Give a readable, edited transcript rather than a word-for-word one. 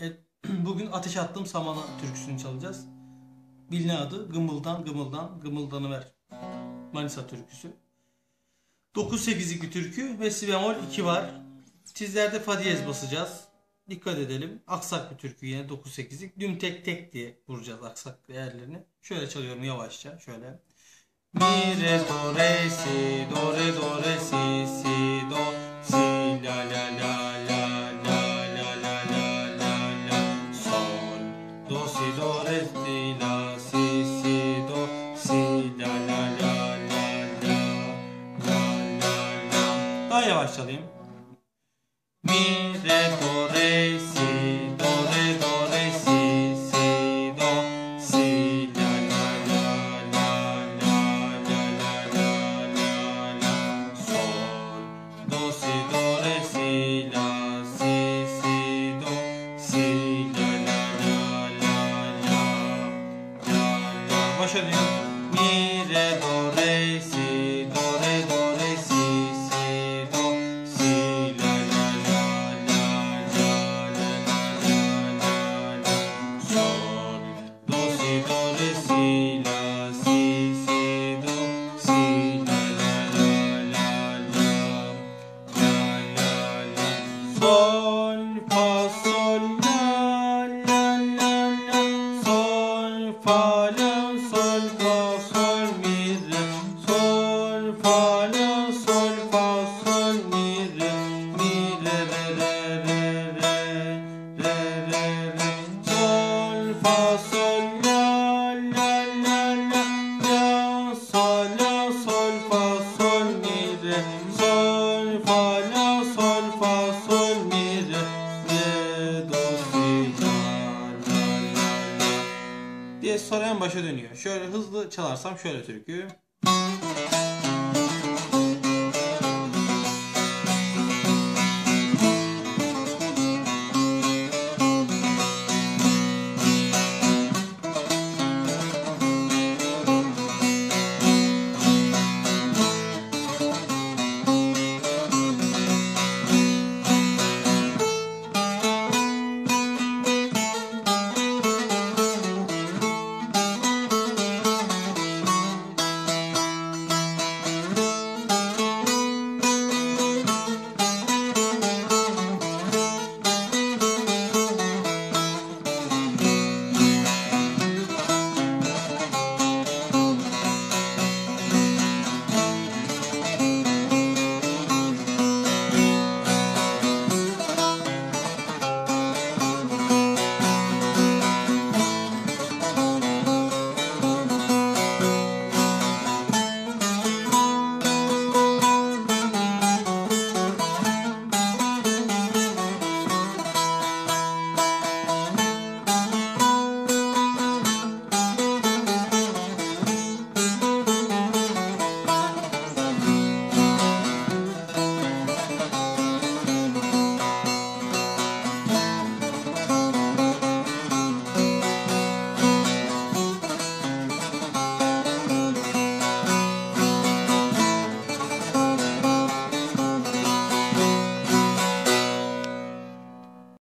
Evet, bugün Ateş Attım Samana türküsünü çalacağız. Bilinen adı Gımıldan, Gımıldan, Gımıldanı Ver. Manisa türküsü. 9-8-2 türkü ve si bemol 2 var. Tizlerde fa diyez basacağız. Dikkat edelim. Aksak bir türkü yine 9-8'lik. Düm tek tek diye vuracağız aksak değerlerini. Şöyle çalıyorum yavaşça. Şöyle. Mi, re, do, re, si, do, re, do, re, si, si, do, si, la, la, la, la, la, la, la, la, la, la, sol, do, si, do, re, si, la, si, si, do, si, la, la, la, la, la, la, la. Daha yavaş çalayım. Mi, re, do, re, si, do, re, do. Sonra en başa dönüyor. Şöyle hızlı çalarsam şöyle türkü.